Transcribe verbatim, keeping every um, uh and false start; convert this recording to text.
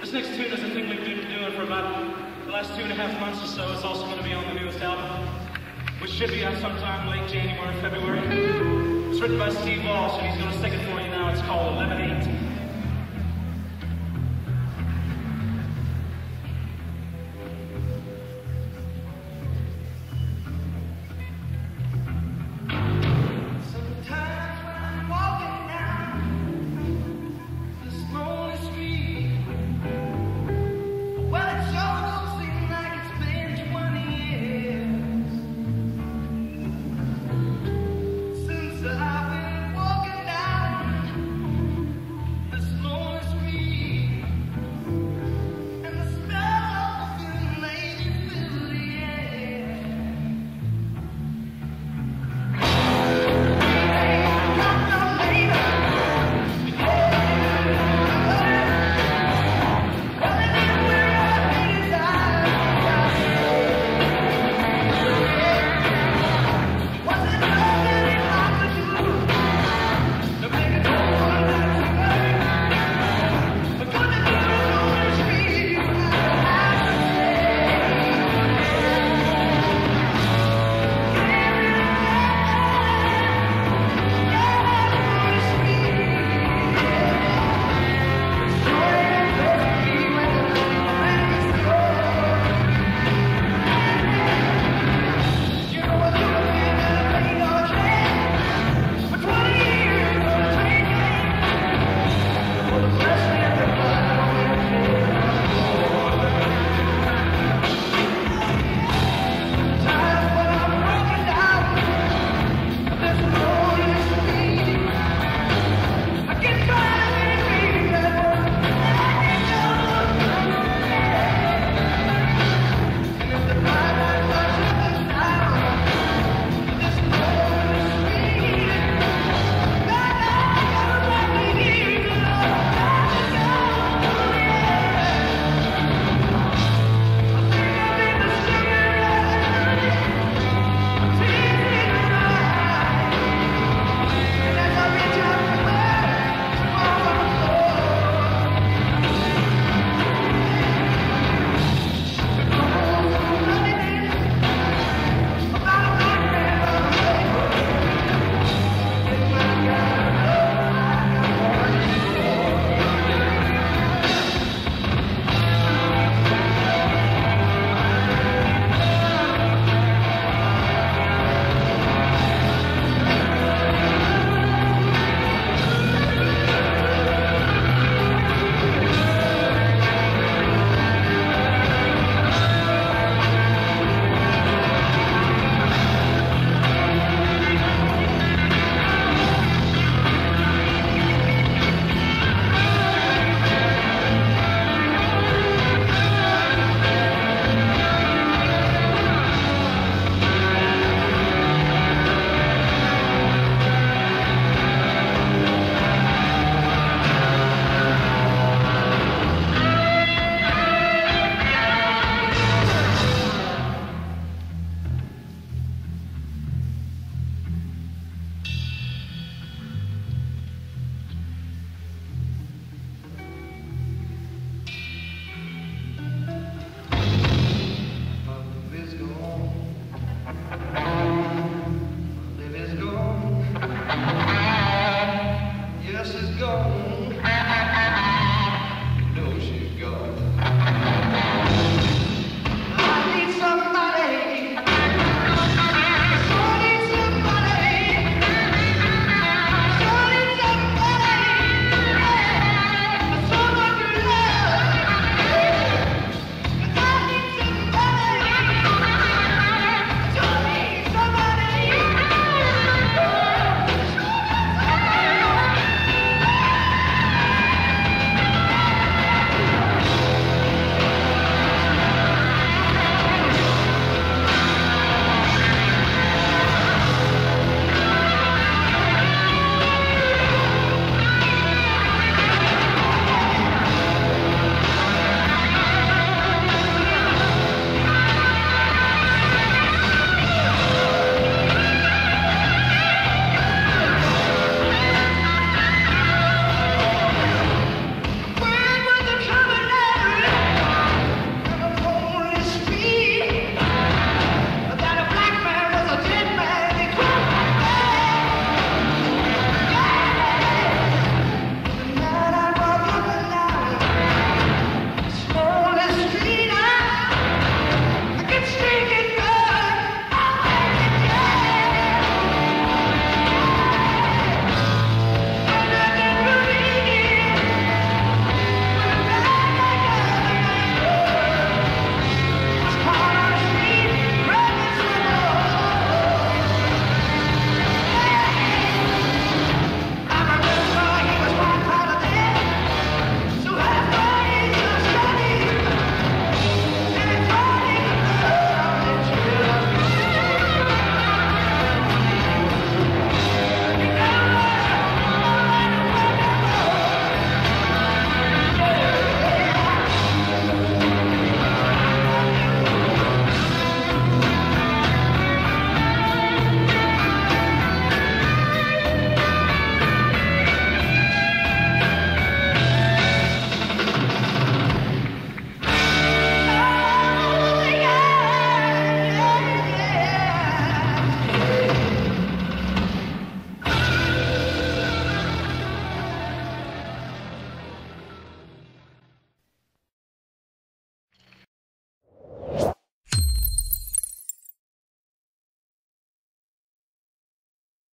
This next tune is a thing we've been doing for about the last two and a half months or so. It's also going to be on the newest album, which should be out sometime late January, February. It's written by Steve Walsh, and he's going to sing it for you now. It's called eleven eight.